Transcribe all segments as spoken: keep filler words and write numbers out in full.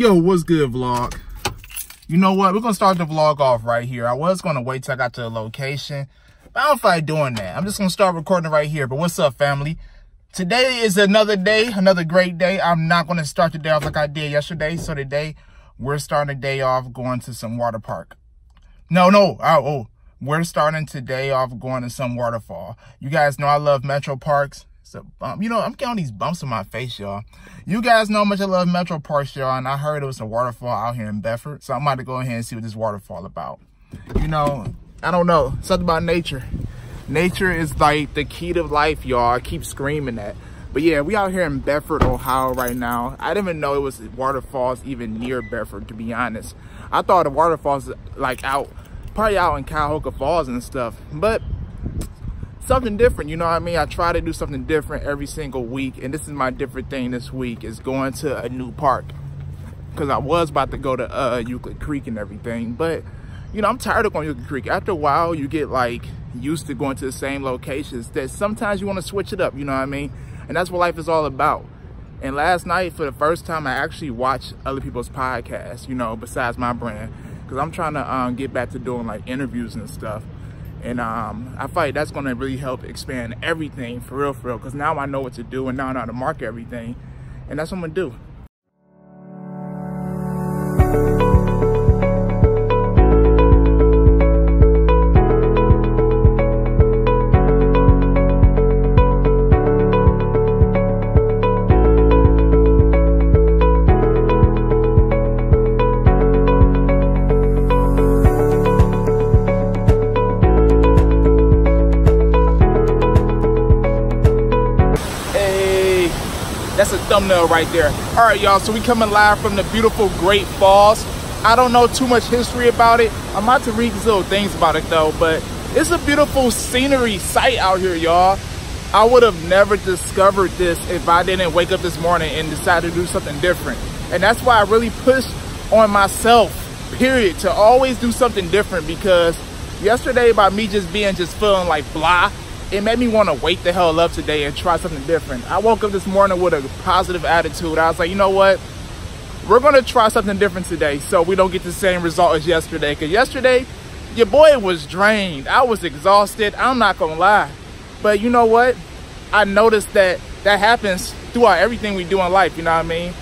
Yo, what's good, vlog? You know what, we're gonna start the vlog off right here. I was gonna wait till I got to the location, but I don't feel like doing that. I'm just gonna start recording right here. But what's up, family? Today is another day, another great day. I'm not gonna start the day off like I did yesterday. So today we're starting the day off going to some water park. No, no, oh, oh. We're starting today off going to some waterfall. You guys know I love metro parks. So, um, you know, I'm getting these bumps on my face, y'all. You guys know how much I love metro parks, y'all. And I heard it was a waterfall out here in Bedford. So I'm about to go ahead and see what this waterfall about. You know, I don't know. Something about nature. Nature is like the key to life, y'all. I keep screaming that. But yeah, we out here in Bedford, Ohio right now. I didn't even know it was waterfalls even near Bedford, to be honest. I thought the waterfalls like out, probably out in Cuyahoga Falls and stuff. But something different, you know what I mean? I try to do something different every single week, and this is my different thing this week, is going to a new park. Because I was about to go to uh, Euclid Creek and everything, but, you know, I'm tired of going to Euclid Creek. After a while, you get, like, used to going to the same locations that sometimes you want to switch it up, you know what I mean? And that's what life is all about. And last night, for the first time, I actually watched other people's podcasts, you know, besides my brand. Because I'm trying to um, get back to doing, like, interviews and stuff. And um, I feel like that's gonna really help expand everything for real, for real. Cause now I know what to do and now I know how to market everything. And that's what I'm gonna do. That's a thumbnail right there. All right, y'all, so we coming live from the beautiful Great Falls. I don't know too much history about it. I'm about to read these little things about it, though, but it's a beautiful scenery site out here, y'all. I would have never discovered this if I didn't wake up this morning and decide to do something different. And that's why I really push on myself, period, to always do something different, because yesterday, by me just being, just feeling like blah, it made me want to wake the hell up today and try something different. I woke up this morning with a positive attitude. I was like, you know what? We're going to try something different today so we don't get the same result as yesterday. Because yesterday, your boy was drained. I was exhausted. I'm not going to lie. But you know what? I noticed that that happens throughout everything we do in life. You know what I mean?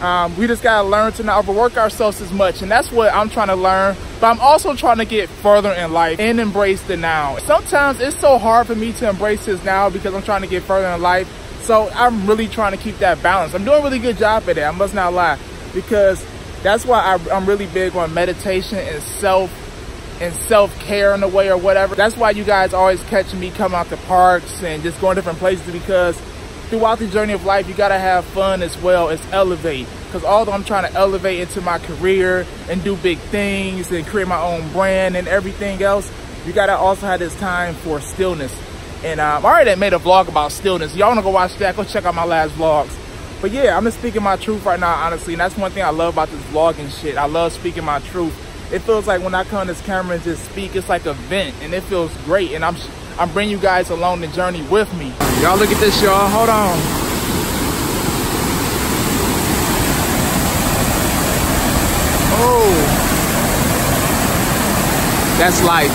Um, we just got to learn to not overwork ourselves as much. And that's what I'm trying to learn. But I'm also trying to get further in life and embrace the now. Sometimes it's so hard for me to embrace this now because I'm trying to get further in life. So I'm really trying to keep that balance. I'm doing a really good job at it. I must not lie. Because that's why I, I'm really big on meditation and self and self-care in a way or whatever. That's why you guys always catch me coming out to parks and just going different places, because throughout the journey of life, you gotta have fun as well as elevate. Because although I'm trying to elevate into my career and do big things and create my own brand and everything else, you gotta also have this time for stillness. And um, I already made a vlog about stillness. Y'all wanna go watch that? Go check out my last vlogs. But yeah, I'm just speaking my truth right now, honestly. And that's one thing I love about this vlogging shit. I love speaking my truth. It feels like when I come on this camera and just speak, it's like a vent, and it feels great. And I'm. I'm bringing you guys along the journey with me. Y'all look at this, y'all. Hold on. Oh. That's life.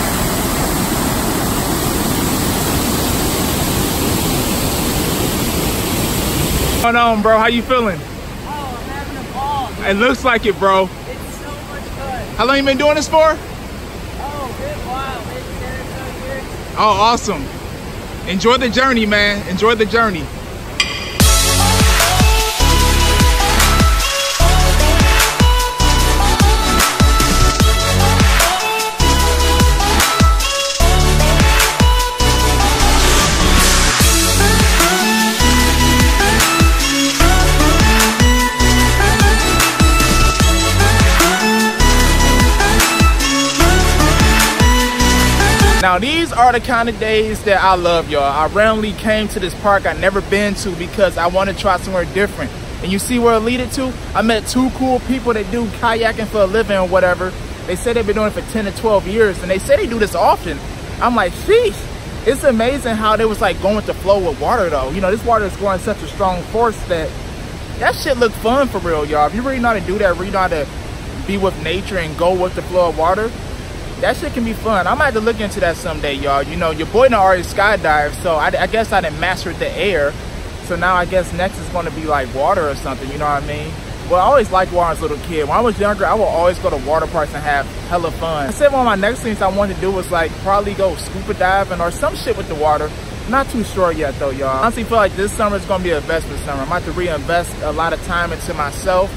Hold on, bro. How you feeling? Oh, I'm having a ball. It looks like it, bro. It's so much fun. How long you been doing this for? Oh, good while. Oh, awesome. Enjoy the journey, man. Enjoy the journey. Now, these are the kind of days that I love, y'all. I randomly came to this park I've never been to because I want to try somewhere different. And you see where it leaded to? I met two cool people that do kayaking for a living or whatever. They said they've been doing it for ten to twelve years, and they say they do this often. I'm like, sheesh. It's amazing how they was like going to flow with water, though. You know, this water is going such a strong force that That shit look fun for real, y'all. If you really know how to do that, really know how to be with nature and go with the flow of water, that shit can be fun. I might have to look into that someday, y'all. You know, your boy done already skydived, so I, I guess I done mastered the air. So now I guess next is going to be like water or something, you know what I mean? Well, I always liked water as a little kid. When I was younger, I would always go to water parks and have hella fun. I said one of my next things I wanted to do was like probably go scuba diving or some shit with the water. Not too sure yet though, y'all. I honestly feel like this summer is gonna be a Bedford summer. I'm about to reinvest a lot of time into myself.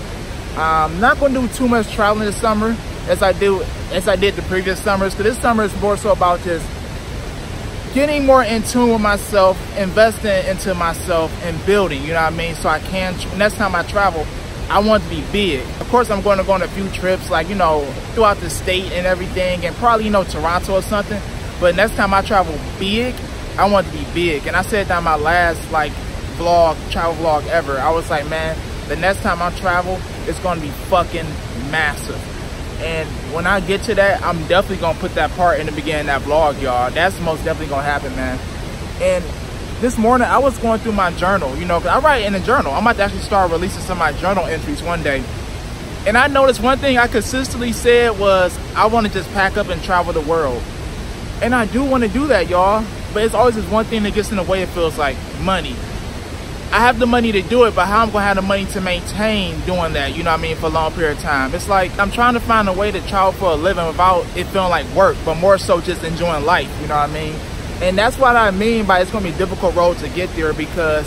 I'm not gonna do too much traveling this summer as I do as I did the previous summers, because this summer is more so about just getting more in tune with myself, investing into myself and building, you know what I mean? So I can, next time I travel, I want to be big. Of course, I'm going to go on a few trips, like, you know, throughout the state and everything, and probably, you know, Toronto or something. But next time I travel big, I want to be big. And I said that in my last, like, vlog, travel vlog ever. I was like, man, the next time I travel, it's going to be fucking massive. And when I get to that, I'm definitely going to put that part in the beginning of that vlog, y'all. That's most definitely going to happen, man. And this morning, I was going through my journal, you know, because I write in a journal. I'm about to actually start releasing some of my journal entries one day. And I noticed one thing I consistently said was, I want to just pack up and travel the world. And I do want to do that, y'all. But it's always this one thing that gets in the way, it feels like, money. I have the money to do it, but how am I going to have the money to maintain doing that, you know what I mean, for a long period of time? It's like, I'm trying to find a way to travel for a living without it feeling like work, but more so just enjoying life, you know what I mean? And that's what I mean by it's going to be a difficult road to get there, because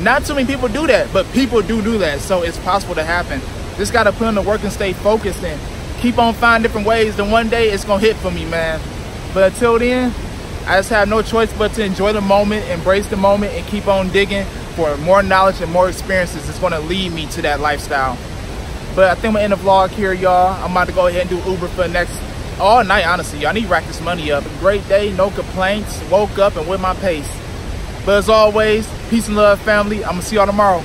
not too many people do that, but people do do that. So it's possible to happen. Just got to put in the work and stay focused and keep on finding different ways. Then one day it's going to hit for me, man. But until then, I just have no choice but to enjoy the moment, embrace the moment, and keep on digging for more knowledge and more experiences that's going to lead me to that lifestyle. But I think I'm going to end the vlog here, y'all. I'm about to go ahead and do Uber for the next all night, honestly, y'all. I need to rack this money up. Great day, no complaints. Woke up and with my pace. But as always, peace and love, family. I'm going to see y'all tomorrow.